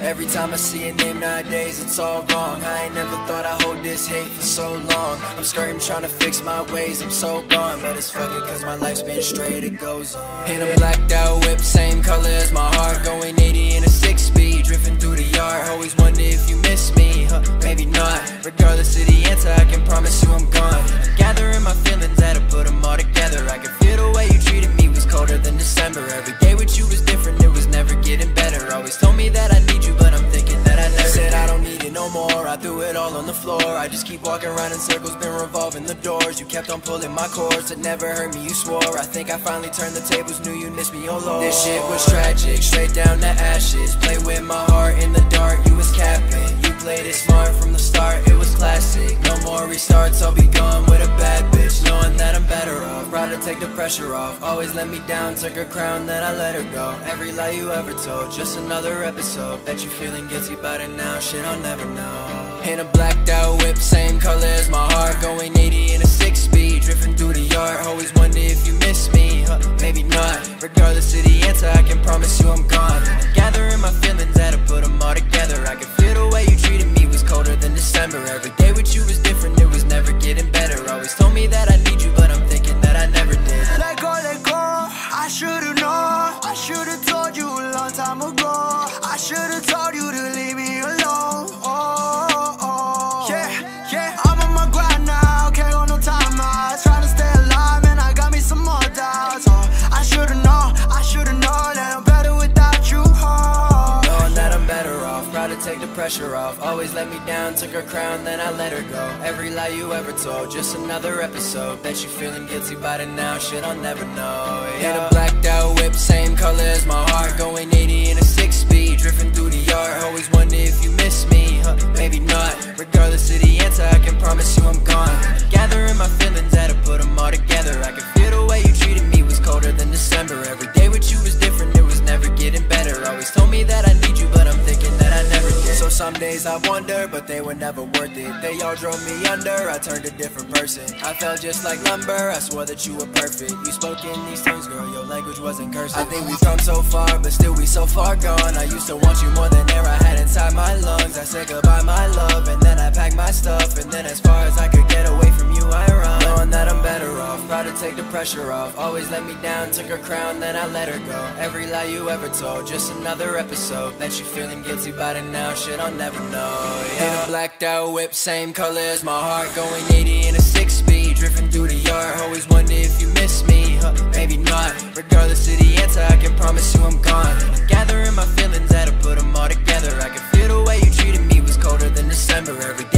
Every time I see a name nowadays, it's all wrong. I ain't never thought I'd hold this hate for so long. I'm skirting, trying to fix my ways, I'm so gone. But it's fucking cause my life's been straight, it goes on. Hit a blacked out whip, same color as my heart. Going 80 in a 6-speed, drifting through the yard. Always wonder if you miss me, huh, maybe not. Regardless of the answer, I can promise you I'm gone. I'm gathering my feelings, had to put them all together. I can feel the way you treated me was colder than December. Every day with you was different, it was never getting better. Always told me that I need you, but I'm thinking that I never said I don't need it no more. I threw it all on the floor. I just keep walking around in circles, been revolving the doors. You kept on pulling my cords, it never hurt me, you swore. I think I finally turned the tables, knew you missed me, oh Lord. This shit was tragic, straight down to ashes. Play with my heart in the dark, you was capping. You played it smart from the start, it was classic. No more restarts, I'll be gone with a bad bitch, knowing that I'm better off. Rather take the pressure off, always let me down, took her crown, then I let her go. Every lie you ever told, just another episode. Bet you're feeling guilty about it now, shit I'll never know. In a blacked out whip, same color as my heart. Going 80 in a 6-speed, drifting through the yard. Always wonder if you miss me, huh, maybe not. Regardless of the answer, I can promise you I'm gone. I'm gathering my feelings, had to put them all together. I can feel the way you treated me was colder than December. Every day with you was different, it was never getting better. Always told me that I need you, but I'm thinking that I never did. Let go, I should've known. I should've told you a long time ago. I should've told you to leave me alone. Oh, oh, yeah, yeah. I'm on my grind now, can't go no time out. Tryna stay alive, man, I got me some more doubts. Oh, I should've known that I'm better without you. Oh, knowing that I'm better off, proud to take the pressure off. Always let me down, took her crown, then I let her go. Every lie you ever told, just another episode. Bet you feeling guilty about it now, shit I'll never know. Yeah. Hit a blacked out whip, same color as my heart. Going 80 in a 6-speed, drifting through the yard. Always wonder if you miss me, huh, maybe not. Regardless of the answer, I can promise you I'm gone. Gathering my feelings, had to put them all together. I can feel the way you treated me was colder than December. Every day with you was different, it was never getting better. Always told me that I need you, but I'm thinking that I never did. So some days I wonder, but they were never worth it. They all drove me under, I turned a different person. I felt just like lumber, I swore that you were perfect. You spoke in these tongues, girl, your language wasn't cursive. I think we've come so far, but still we so far gone. I used to want you more than air I had inside my lungs. I said goodbye, my love, and then I packed my stuff. And then as far as I could get away from you, I run. Knowing that I'm better off, proud to take the pressure off. Always let me down, took her crown, then I let her go. Every lie you ever told, just another episode. Bet you feeling guilty about it now, shit I'll never know, yeah. In a blacked out whip, same color as my heart. Going 80 in a 6-speed, drifting through the yard. Always wonder if you miss me, huh, maybe not. Regardless of the answer, I can promise you I'm gone. I'm gathering my feelings, had to put them all together. I can feel the way you treated me was colder than December. Every day